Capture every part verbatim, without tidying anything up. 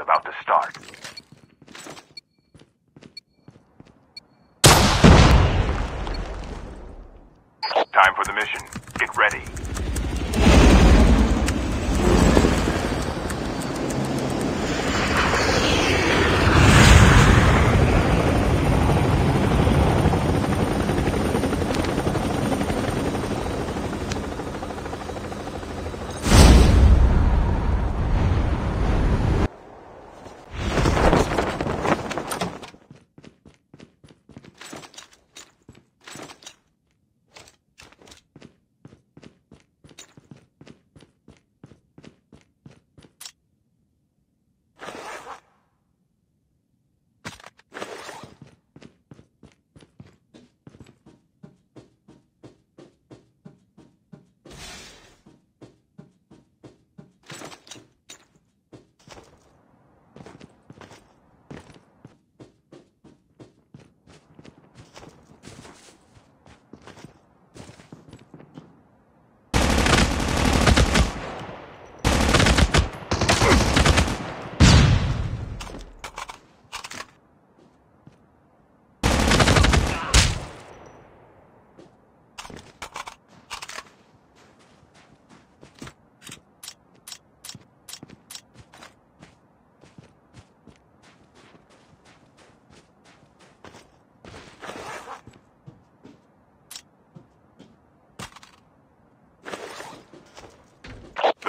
about to start. Time for the mission. Get ready.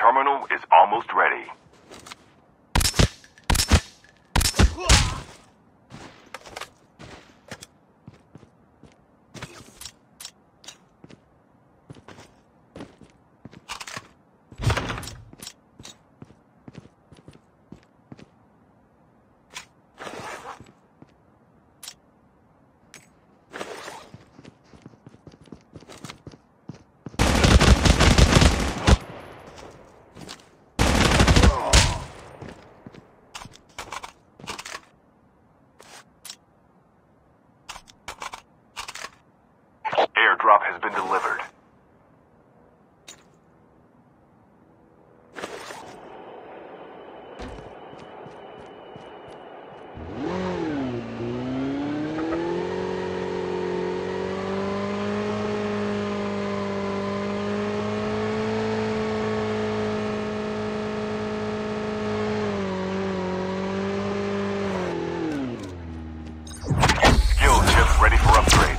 Terminal is almost ready. Drop has been delivered. Skill chips ready for upgrade.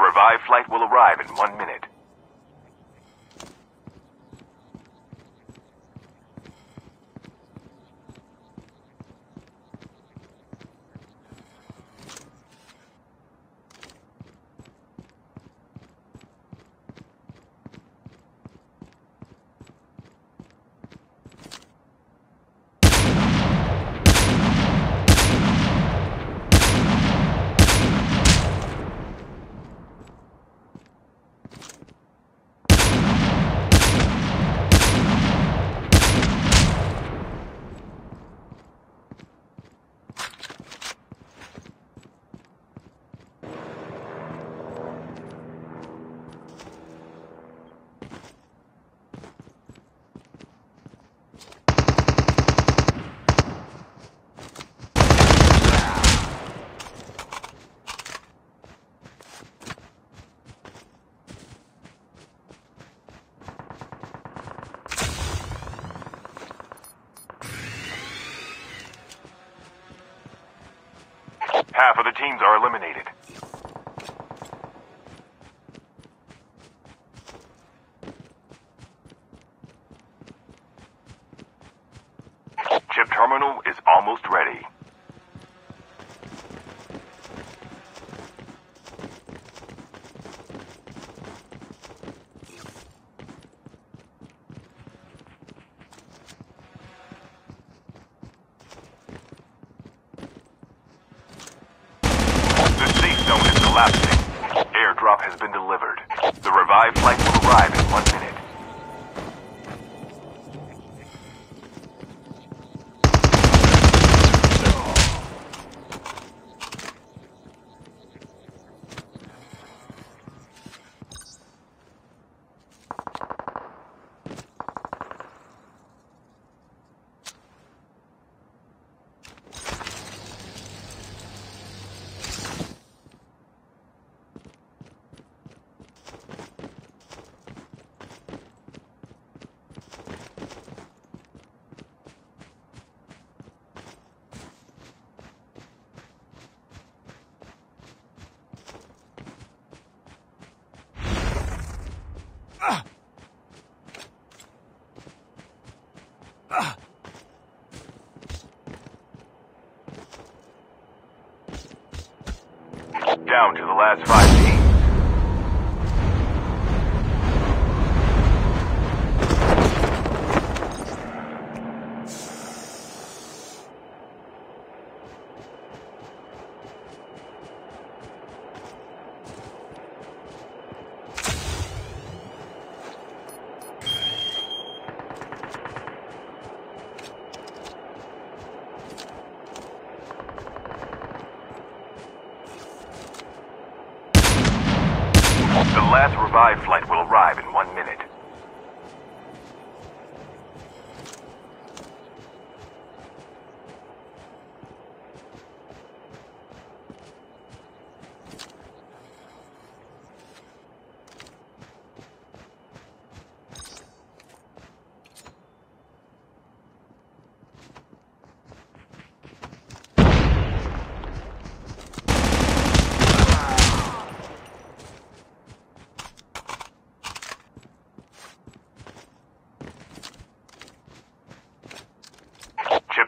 revived flight will arrive in one minute. Half of the teams are eliminated. Chip terminal is almost ready. Airdrop has been delivered. The revived flight will arrive in one minute. Down to the last five teams. The last revived flight will arrive in one minute.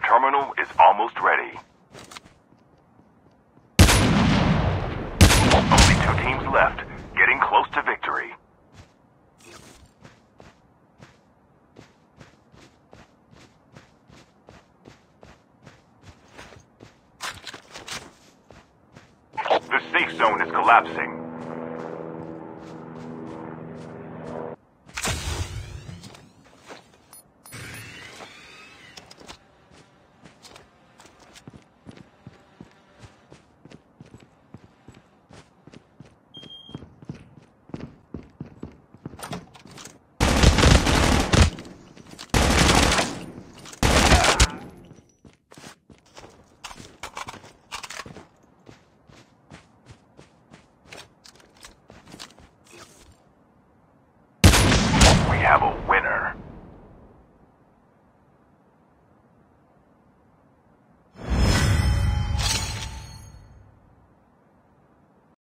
Terminal is almost ready. Only two teams left, getting close to victory. The safe zone is collapsing.